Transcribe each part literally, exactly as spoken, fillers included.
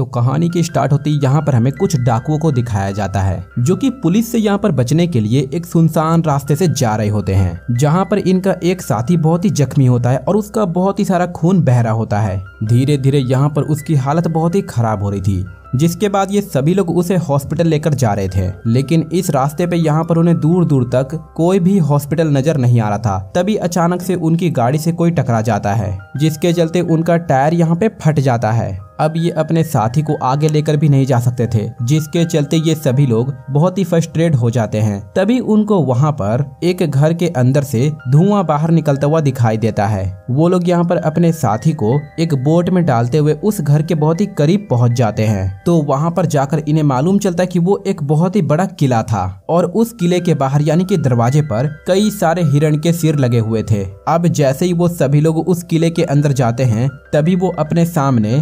तो कहानी की स्टार्ट होती यहाँ पर हमें कुछ डाकुओं को दिखाया जाता है जो कि पुलिस से यहाँ पर बचने के लिए एक सुनसान रास्ते से जा रहे होते हैं, जहाँ पर इनका एक साथी बहुत ही जख्मी होता है और उसका बहुत ही सारा खून बह रहा होता है। धीरे धीरे यहाँ पर उसकी हालत बहुत ही खराब हो रही थी, जिसके बाद ये सभी लोग उसे हॉस्पिटल लेकर जा रहे थे, लेकिन इस रास्ते पे यहाँ पर उन्हें दूर दूर तक कोई भी हॉस्पिटल नजर नहीं आ रहा था। तभी अचानक से उनकी गाड़ी से कोई टकरा जाता है, जिसके चलते उनका टायर यहाँ पे फट जाता है। अब ये अपने साथी को आगे लेकर भी नहीं जा सकते थे, जिसके चलते ये सभी लोग बहुत ही फ्रस्ट्रेट हो जाते हैं। तभी उनको वहाँ पर एक घर के अंदर से धुआं बाहर निकलता हुआ दिखाई देता है। वो लोग यहाँ पर अपने साथी को एक बोट में डालते हुए उस घर के बहुत ही करीब पहुँच जाते हैं। तो वहाँ पर जाकर इन्हें मालूम चलता है कि वो एक बहुत ही बड़ा किला था और उस किले के बाहर यानी कि दरवाजे पर कई सारे हिरण के सिर लगे हुए थे। अब जैसे ही वो सभी लोग उस किले के अंदर जाते हैं, तभी वो अपने सामने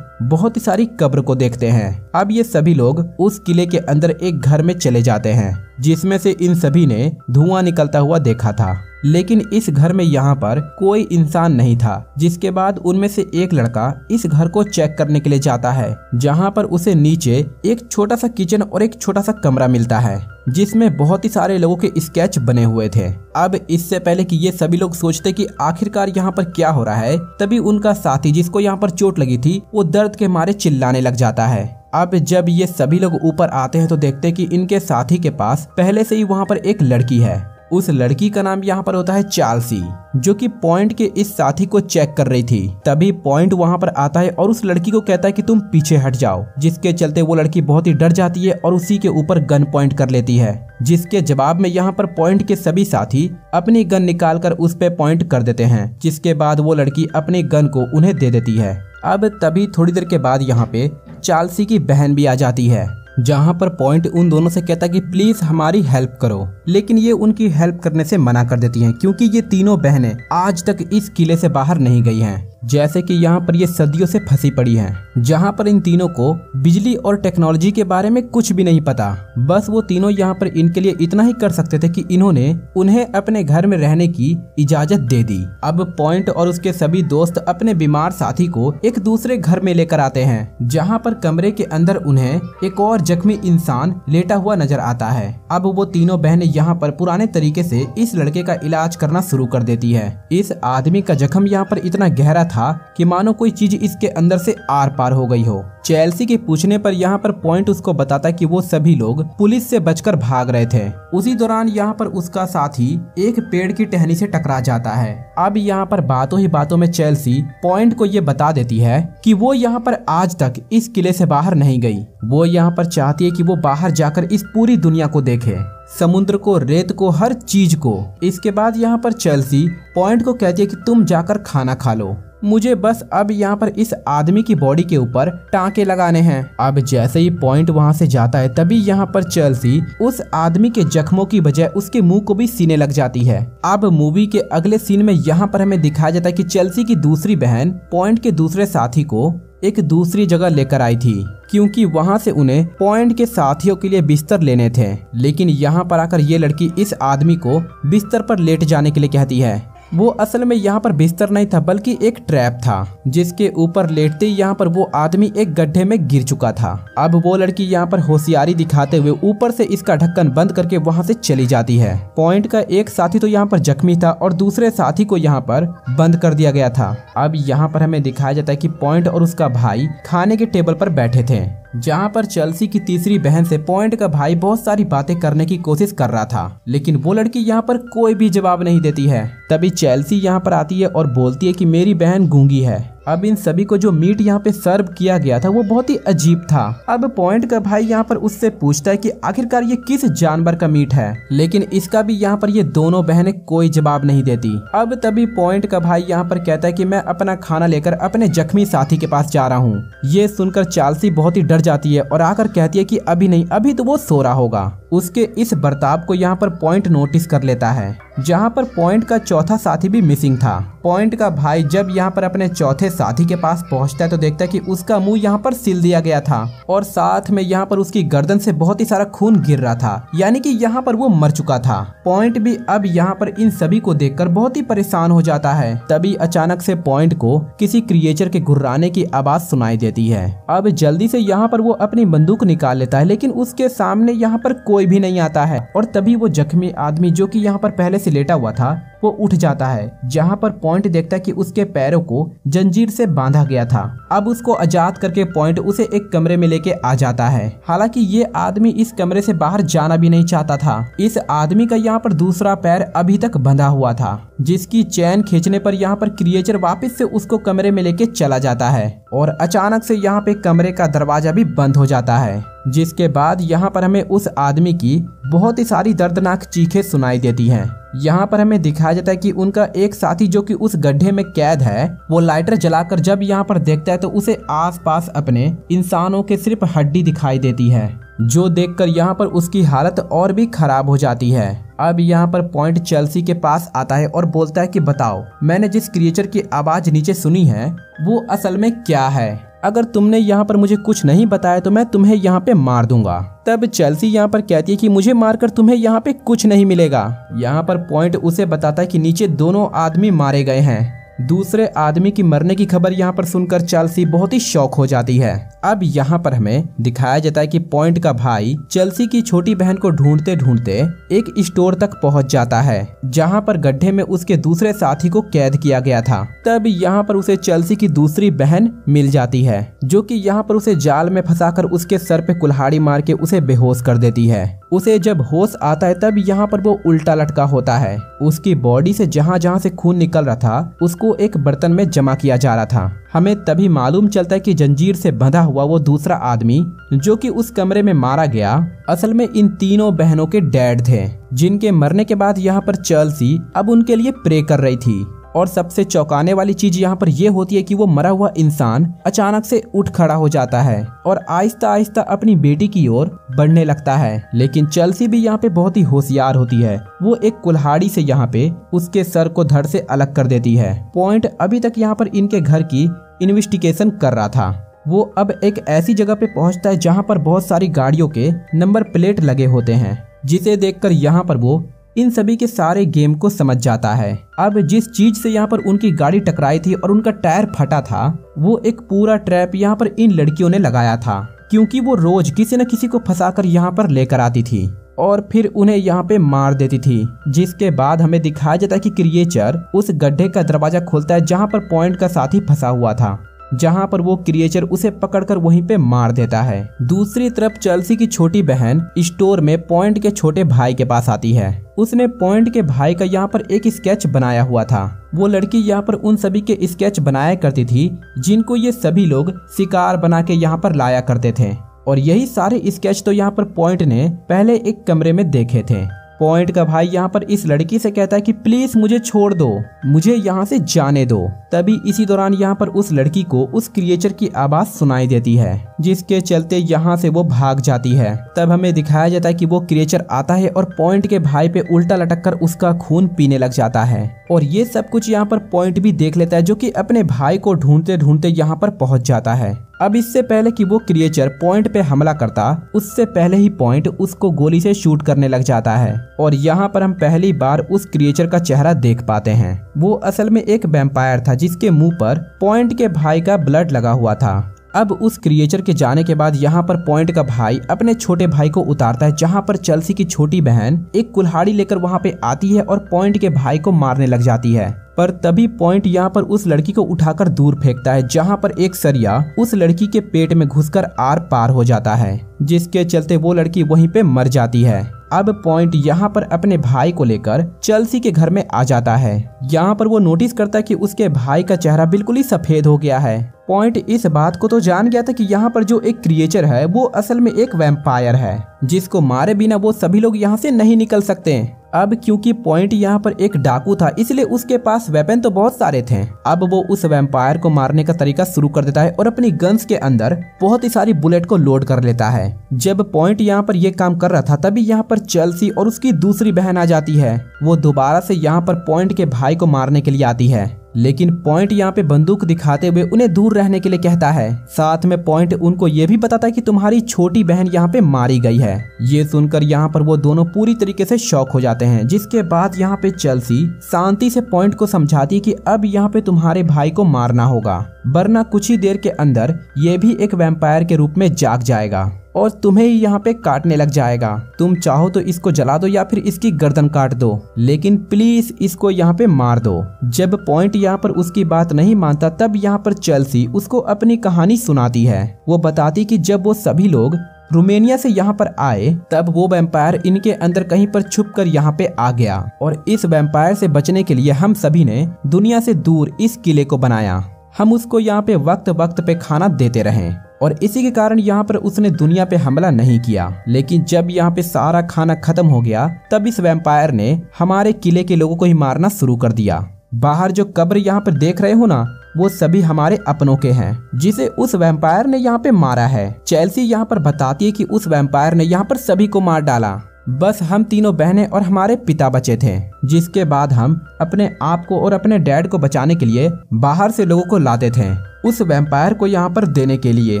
बहुत ही सारी कब्र को देखते हैं। अब ये सभी लोग उस किले के अंदर एक घर में चले जाते हैं, जिसमें से इन सभी ने धुआं निकलता हुआ देखा था, लेकिन इस घर में यहाँ पर कोई इंसान नहीं था। जिसके बाद उनमें से एक लड़का इस घर को चेक करने के लिए जाता है, जहाँ पर उसे नीचे एक छोटा सा किचन और एक छोटा सा कमरा मिलता है, जिसमें बहुत ही सारे लोगों के स्केच बने हुए थे। अब इससे पहले कि ये सभी लोग सोचते कि आखिरकार यहाँ पर क्या हो रहा है, तभी उनका साथी जिसको यहाँ पर चोट लगी थी वो दर्द के मारे चिल्लाने लग जाता है। अब जब ये सभी लोग ऊपर आते हैं तो देखते हैं कि इनके साथी के पास पहले से ही वहाँ पर एक लड़की है। उस लड़की का नाम यहाँ पर होता है चार्ल्सी, जो कि पॉइंट के इस साथी को चेक कर रही थी। तभी पॉइंट वहां पर आता है और उस लड़की को कहता है कि तुम पीछे हट जाओ, जिसके चलते वो लड़की बहुत ही डर जाती है और उसी के ऊपर गन पॉइंट कर लेती है, जिसके जवाब में यहाँ पर पॉइंट के सभी साथी अपनी गन निकालकर उस पे पॉइंट कर देते हैं, जिसके बाद वो लड़की अपनी गन को उन्हें दे देती है। अब तभी थोड़ी देर के बाद यहाँ पे चार्ल्सी की बहन भी आ जाती है, जहाँ पर पॉइंट उन दोनों से कहता है कि प्लीज हमारी हेल्प करो, लेकिन ये उनकी हेल्प करने से मना कर देती हैं, क्योंकि ये तीनों बहनें आज तक इस किले से बाहर नहीं गई हैं, जैसे कि यहाँ पर ये सदियों से फंसी पड़ी हैं, जहाँ पर इन तीनों को बिजली और टेक्नोलॉजी के बारे में कुछ भी नहीं पता। बस वो तीनों यहाँ पर इनके लिए इतना ही कर सकते थे कि इन्होंने उन्हें अपने घर में रहने की इजाजत दे दी। अब पॉइंट और उसके सभी दोस्त अपने बीमार साथी को एक दूसरे घर में लेकर आते हैं, जहाँ पर कमरे के अंदर उन्हें एक और जख्मी इंसान लेटा हुआ नजर आता है। अब वो तीनों बहनें यहाँ पर पुराने तरीके से इस लड़के का इलाज करना शुरू कर देती है। इस आदमी का जख्म यहाँ पर इतना गहरा था कि मानो कोई चीज इसके अंदर से आर पार हो गई हो। चेल्सी के पूछने पर यहाँ पर पॉइंट उसको बताता है कि वो सभी लोग पुलिस से बचकर भाग रहे थे। उसी दौरान यहाँ पर उसका साथी एक पेड़ की टहनी से टकरा जाता है। अब यहाँ पर बातों ही बातों में चेल्सी पॉइंट को ये बता देती है कि वो यहाँ पर आज तक इस किले से बाहर नहीं गई। वो यहाँ पर चाहती है कि वो बाहर जाकर इस पूरी दुनिया को देखे, समुद्र को, रेत को, हर चीज को। इसके बाद यहाँ पर चेल्सी पॉइंट को कहती है कि तुम जाकर खाना खा लो, मुझे बस अब यहाँ पर इस आदमी की बॉडी के ऊपर टाँके लगाने हैं। अब जैसे ही पॉइंट वहाँ से जाता है, तभी यहाँ पर चेल्सी उस आदमी के जख्मों की बजाय उसके मुंह को भी सीने लग जाती है। अब मूवी के अगले सीन में यहाँ पर हमें दिखाया जाता है कि चेल्सी की दूसरी बहन पॉइंट के दूसरे साथी को एक दूसरी जगह लेकर आई थी, क्योंकि वहां से उन्हें पॉइंट के साथियों के लिए बिस्तर लेने थे। लेकिन यहाँ पर आकर ये लड़की इस आदमी को बिस्तर पर लेट जाने के लिए कहती है। वो असल में यहाँ पर बिस्तर नहीं था, बल्कि एक ट्रैप था, जिसके ऊपर लेटते ही यहाँ पर वो आदमी एक गड्ढे में गिर चुका था। अब वो लड़की यहाँ पर होशियारी दिखाते हुए ऊपर से इसका ढक्कन बंद करके वहाँ से चली जाती है। पॉइंट का एक साथी तो यहाँ पर जख्मी था और दूसरे साथी को यहाँ पर बंद कर दिया गया था। अब यहाँ पर हमें दिखाया जाता है कि पॉइंट और उसका भाई खाने के टेबल पर बैठे थे, जहाँ पर चेल्सी की तीसरी बहन से पॉइंट का भाई बहुत सारी बातें करने की कोशिश कर रहा था, लेकिन वो लड़की यहाँ पर कोई भी जवाब नहीं देती है। तभी चेल्सी यहाँ पर आती है और बोलती है कि मेरी बहन गूंगी है। अब इन सभी को जो मीट यहाँ पे सर्व किया गया था वो बहुत ही अजीब था। अब पॉइंट का भाई यहाँ पर उससे पूछता है कि आखिरकार ये किस जानवर का मीट है, लेकिन इसका भी यहाँ पर ये दोनों बहनें कोई जवाब नहीं देती। अब तभी पॉइंट का भाई यहाँ पर कहता है कि मैं अपना खाना लेकर अपने जख्मी साथी के पास जा रहा हूँ। ये सुनकर चार्ल्सी बहुत ही डर जाती है और आकर कहती है कि अभी नहीं, अभी तो वो सो रहा होगा। उसके इस बर्ताव को यहाँ पर पॉइंट नोटिस कर लेता है। जहां पर पॉइंट का चौथा साथी भी मिसिंग था। पॉइंट का भाई जब यहां पर अपने चौथे साथी के पास पहुंचता है तो देखता है कि उसका मुंह यहां पर सिल दिया गया था और साथ में यहां पर उसकी गर्दन से बहुत ही सारा खून गिर रहा था, यानी कि यहां पर वो मर चुका था। पॉइंट भी अब यहां पर इन सभी को देखकर बहुत ही परेशान हो जाता है। तभी अचानक से पॉइंट को किसी क्रिएचर के गुर्राने की आवाज सुनाई देती है। अब जल्दी से यहाँ पर वो अपनी बंदूक निकाल लेता है, लेकिन उसके सामने यहाँ पर कोई भी नहीं आता है। और तभी वो जख्मी आदमी जो कि यहाँ पर पहले से लेटा हुआ था वो उठ जाता है, जहां पर पॉइंट देखता है कि उसके पैरों को जंजीर से बांधा गया था। अब उसको आजाद करके पॉइंट उसे एक कमरे में लेके आ जाता है। हालांकि ये आदमी इस कमरे से बाहर जाना भी नहीं चाहता था। इस आदमी का यहाँ पर दूसरा पैर अभी तक बंधा हुआ था, जिसकी चैन खींचने पर यहाँ पर क्रिएचर वापस से उसको कमरे में लेके चला जाता है और अचानक से यहाँ पे कमरे का दरवाजा भी बंद हो जाता है, जिसके बाद यहाँ पर हमें उस आदमी की बहुत ही सारी दर्दनाक चीखें सुनाई देती हैं। यहाँ पर हमें दिखाया जाता है कि उनका एक साथी जो कि उस गड्ढे में कैद है वो लाइटर जलाकर जब यहाँ पर देखता है तो उसे आसपास अपने इंसानों के सिर्फ हड्डी दिखाई देती है, जो देखकर यहाँ पर उसकी हालत और भी खराब हो जाती है। अब यहाँ पर पॉइंट चेल्सी के पास आता है और बोलता है कि बताओ, मैंने जिस क्रिएचर की आवाज नीचे सुनी है वो असल में क्या है? अगर तुमने यहाँ पर मुझे कुछ नहीं बताया तो मैं तुम्हें यहाँ पे मार दूंगा। तब चेल्सी यहाँ पर कहती है कि मुझे मारकर तुम्हें यहाँ पे कुछ नहीं मिलेगा। यहाँ पर पॉइंट उसे बताता है कि नीचे दोनों आदमी मारे गए हैं। दूसरे आदमी की मरने की खबर यहाँ पर सुनकर चेल्सी बहुत ही शॉक हो जाती है। अब यहाँ पर हमें दिखाया जाता है कि पॉइंट का भाई चेल्सी की छोटी बहन को ढूंढते ढूंढते एक स्टोर तक पहुंच जाता है, जहाँ पर गड्ढे में उसके दूसरे साथी को कैद किया गया था। तब यहाँ पर उसे चेल्सी की दूसरी बहन मिल जाती है, जो कि यहाँ पर उसे जाल में फंसाकर उसके सर पे कुल्हाड़ी मार के उसे बेहोश कर देती है। उसे जब होश आता है तब यहाँ पर वो उल्टा लटका होता है। उसकी बॉडी से जहाँ जहाँ से खून निकल रहा था उसको एक बर्तन में जमा किया जा रहा था। हमें तभी मालूम चलता है कि जंजीर से बंधा हुआ वो दूसरा आदमी जो कि उस कमरे में मारा गया असल में इन तीनों बहनों के डैड थे, जिनके मरने के बाद यहाँ पर चेल्सी अब उनके लिए प्रे कर रही थी। और सबसे चौंकाने वाली चीज यहाँ पर यह होती है कि वो मरा हुआ इंसान अचानक से उठ खड़ा हो जाता है और आहिस्ता आहिस्ता अपनी बेटी की ओर बढ़ने लगता है। लेकिन चेल्सी भी यहाँ पे बहुत ही होशियार होती है, वो एक कुल्हाड़ी से यहाँ पे उसके सर को धड़ से अलग कर देती है। पॉइंट अभी तक यहाँ पर इनके घर की इन्वेस्टिगेशन कर रहा था। वो अब एक ऐसी जगह पे पहुंचता है जहाँ पर बहुत सारी गाड़ियों के नंबर प्लेट लगे होते हैं, जिसे देखकर यहाँ पर वो इन सभी के सारे गेम को समझ जाता है। अब जिस चीज से यहाँ पर उनकी गाड़ी टकराई थी और उनका टायर फटा था वो एक पूरा ट्रैप यहाँ पर इन लड़कियों ने लगाया था, क्योंकि वो रोज किसी न किसी को फंसाकर यहाँ पर लेकर आती थी और फिर उन्हें यहाँ पे मार देती थी। जिसके बाद हमें दिखाया जाता है कि क्रिएचर उस गड्ढे का दरवाजा खोलता है जहाँ पर पॉइंट का साथी फंसा हुआ था, जहां पर वो क्रिएचर उसे पकड़कर वहीं पे मार देता है। दूसरी तरफ चेल्सी की छोटी बहन स्टोर में पॉइंट के छोटे भाई के पास आती है। उसने पॉइंट के भाई का यहाँ पर एक स्केच बनाया हुआ था। वो लड़की यहाँ पर उन सभी के स्केच बनाया करती थी जिनको ये सभी लोग शिकार बना के यहाँ पर लाया करते थे, और यही सारे स्केच तो यहाँ पर पॉइंट ने पहले एक कमरे में देखे थे। पॉइंट का भाई यहाँ पर इस लड़की से कहता है कि प्लीज मुझे छोड़ दो, मुझे यहाँ से जाने दो। तभी इसी दौरान यहाँ पर उस लड़की को उस क्रिएचर की आवाज सुनाई देती है, जिसके चलते यहाँ से वो भाग जाती है। तब हमें दिखाया जाता है कि वो क्रिएचर आता है और पॉइंट के भाई पे उल्टा लटक कर उसका खून पीने लग जाता है, और ये सब कुछ यहाँ पर पॉइंट भी देख लेता है, जो कि अपने भाई को ढूंढते ढूंढते यहाँ पर पहुंच जाता है। अब इससे पहले कि वो क्रिएचर पॉइंट पे हमला करता, उससे पहले ही पॉइंट उसको गोली से शूट करने लग जाता है, और यहाँ पर हम पहली बार उस क्रिएचर का चेहरा देख पाते हैं। वो असल में एक वैम्पायर था जिसके मुंह पर पॉइंट के भाई का ब्लड लगा हुआ था। अब उस क्रिएचर के जाने के बाद यहाँ पर पॉइंट का भाई अपने छोटे भाई को उतारता है, जहाँ पर चेल्सी की छोटी बहन एक कुल्हाड़ी लेकर वहाँ पे आती है और पॉइंट के भाई को मारने लग जाती है। पर तभी पॉइंट यहाँ पर उस लड़की को उठाकर दूर फेंकता है, जहाँ पर एक सरिया उस लड़की के पेट में घुसकर आर पार हो जाता है, जिसके चलते वो लड़की वहीं पे मर जाती है। अब पॉइंट यहाँ पर अपने भाई को लेकर चेल्सी के घर में आ जाता है। यहाँ पर वो नोटिस करता है कि उसके भाई का चेहरा बिल्कुल ही सफेद हो गया है। पॉइंट इस बात को तो जान गया था कि यहाँ पर जो एक क्रिएचर है वो असल में एक वैम्पायर है, जिसको मारे बिना वो सभी लोग यहाँ से नहीं निकल सकते। अब क्योंकि पॉइंट यहाँ पर एक डाकू था इसलिए उसके पास वेपन तो बहुत सारे थे। अब वो उस वैम्पायर को मारने का तरीका शुरू कर देता है और अपनी गन्स के अंदर बहुत ही सारी बुलेट को लोड कर लेता है। जब पॉइंट यहाँ पर यह काम कर रहा था तभी यहाँ पर चेल्सी और उसकी दूसरी बहन आ जाती है। वो दोबारा से यहाँ पर पॉइंट के भाई को मारने के लिए आती है, लेकिन पॉइंट यहाँ पे बंदूक दिखाते हुए उन्हें दूर रहने के लिए कहता है। साथ में पॉइंट उनको ये भी बताता है कि तुम्हारी छोटी बहन यहाँ पे मारी गई है। ये सुनकर यहाँ पर वो दोनों पूरी तरीके से शॉक हो जाते हैं, जिसके बाद यहाँ पे चेल्सी शांति से पॉइंट को समझाती है कि अब यहाँ पे तुम्हारे भाई को मारना होगा, वरना कुछ ही देर के अंदर ये भी एक वैम्पायर के रूप में जाग जाएगा और तुम्हें ही यहाँ पे काटने लग जाएगा। तुम चाहो तो इसको जला दो या फिर इसकी गर्दन काट दो, लेकिन प्लीज इसको यहाँ पे मार दो। जब पॉइंट यहाँ पर उसकी बात नहीं मानता तब यहाँ पर चेल्सी उसको अपनी कहानी सुनाती है। वो बताती कि जब वो सभी लोग रोमेनिया से यहाँ पर आए तब वो वैम्पायर इनके अंदर कहीं पर छुपकर यहाँ पे आ गया और इस वैम्पायर से बचने के लिए हम सभी ने दुनिया से दूर इस किले को बनाया। हम उसको यहाँ पे वक्त वक्त पे खाना देते रहे और इसी के कारण यहाँ पर उसने दुनिया पे हमला नहीं किया। लेकिन जब यहाँ पे सारा खाना खत्म हो गया तब इस वैम्पायर ने हमारे किले के लोगों को ही मारना शुरू कर दिया। बाहर जो कब्र यहाँ पर देख रहे हो ना, वो सभी हमारे अपनों के हैं जिसे उस वैम्पायर ने यहाँ पे मारा है। चेल्सी यहाँ पर बताती है कि उस वैम्पायर ने यहाँ पर सभी को मार डाला, बस हम तीनों बहनें और हमारे पिता बचे थे, जिसके बाद हम अपने आप को और अपने डैड को बचाने के लिए बाहर से लोगों को लाते थे उस वैम्पायर को यहाँ पर देने के लिए,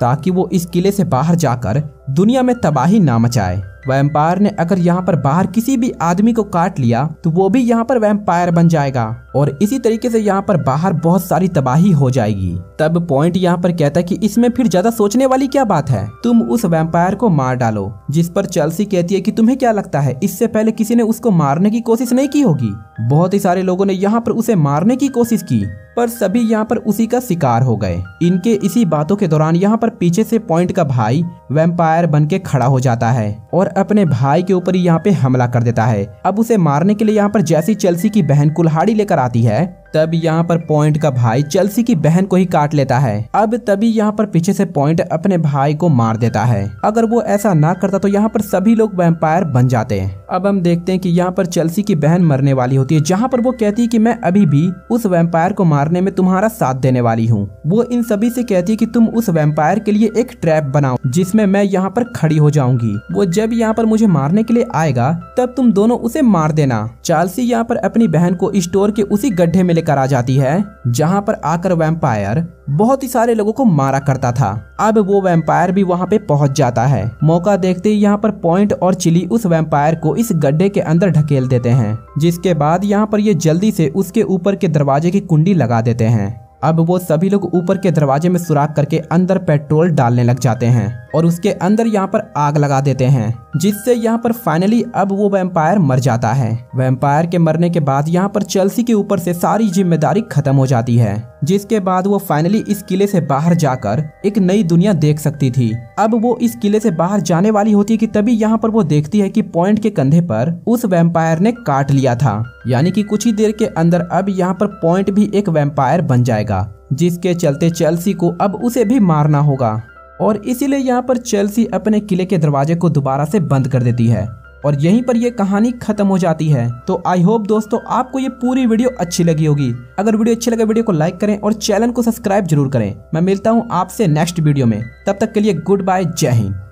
ताकि वो इस किले से बाहर जाकर दुनिया में तबाही ना मचाए। वैम्पायर ने अगर यहाँ पर बाहर किसी भी आदमी को काट लिया तो वो भी यहाँ पर वैम्पायर बन जाएगा और इसी तरीके से यहाँ पर बाहर बहुत सारी तबाही हो जाएगी। तब पॉइंट यहाँ पर कहता है कि इसमें फिर ज्यादा सोचने वाली क्या बात है, तुम उस वैम्पायर को मार डालो। जिस पर चेल्सी कहती है कि तुम्हें क्या लगता है इससे पहले किसी ने उसको मारने की कोशिश नहीं की होगी? बहुत ही सारे लोगों ने यहाँ पर उसे मारने की कोशिश की पर सभी यहाँ पर उसी का शिकार हो गए। इनके इसी बातों के दौरान यहाँ पर पीछे से पॉइंट का भाई वैम्पायर बन के खड़ा हो जाता है और अपने भाई के ऊपर यहाँ पे हमला कर देता है। अब उसे मारने के लिए यहाँ पर जैसी चेल्सी की बहन कुल्हाड़ी लेकर आती है तब यहाँ पर पॉइंट का भाई चेल्सी की बहन को ही काट लेता है। अब तभी यहाँ पर पीछे से पॉइंट अपने भाई को मार देता है। अगर वो ऐसा ना करता तो यहाँ पर सभी लोग वैम्पायर बन जाते हैं। अब हम देखते हैं कि यहाँ पर चेल्सी की बहन मरने वाली होती है, जहाँ पर वो कहती है कि मैं अभी भी उस वैम्पायर को मारने में तुम्हारा साथ देने वाली हूँ। वो इन सभी से कहती है कि तुम उस वैम्पायर के लिए एक ट्रैप बनाओ जिसमें मैं यहाँ पर खड़ी हो जाऊंगी। वो जब यहाँ पर मुझे मारने के लिए आएगा तब तुम दोनों उसे मार देना। चेल्सी यहाँ पर अपनी बहन को स्टोर के उसी गड्ढे में लेकर आ जाती है जहाँ पर आकर वैम्पायर बहुत ही सारे लोगों को मारा करता था। अब वो वैम्पायर भी वहाँ पे पहुँच जाता है। मौका देखते ही यहाँ पर पॉइंट और चिली उस वैम्पायर को इस गड्ढे के अंदर ढकेल देते हैं, जिसके बाद यहाँ पर ये जल्दी से उसके ऊपर के दरवाजे की कुंडी लगा देते हैं। अब वो सभी लोग ऊपर के दरवाजे में सुराख करके अंदर पेट्रोल डालने लग जाते हैं और उसके अंदर यहाँ पर आग लगा देते हैं, जिससे यहाँ पर फाइनली अब वो वैम्पायर मर जाता है। वैम्पायर के मरने के बाद यहाँ पर चेल्सी के ऊपर से सारी जिम्मेदारी खत्म हो जाती है, जिसके बाद वो फाइनली इस किले से बाहर जाकर एक नई दुनिया देख सकती थी। अब वो इस किले से बाहर जाने वाली होती है कि तभी यहाँ पर वो देखती है कि पॉइंट के कंधे पर उस वैम्पायर ने काट लिया था, यानी कि कुछ ही देर के अंदर अब यहाँ पर पॉइंट भी एक वैम्पायर बन जाएगा, जिसके चलते चेल्सी को अब उसे भी मारना होगा और इसीलिए यहाँ पर चेल्सी अपने किले के दरवाजे को दोबारा से बंद कर देती है और यहीं पर यह कहानी खत्म हो जाती है। तो आई होप दोस्तों आपको ये पूरी वीडियो अच्छी लगी होगी। अगर वीडियो अच्छी लगे वीडियो को लाइक करें और चैनल को सब्सक्राइब जरूर करें। मैं मिलता हूँ आपसे नेक्स्ट वीडियो में, तब तक के लिए गुड बाय, जय हिंद।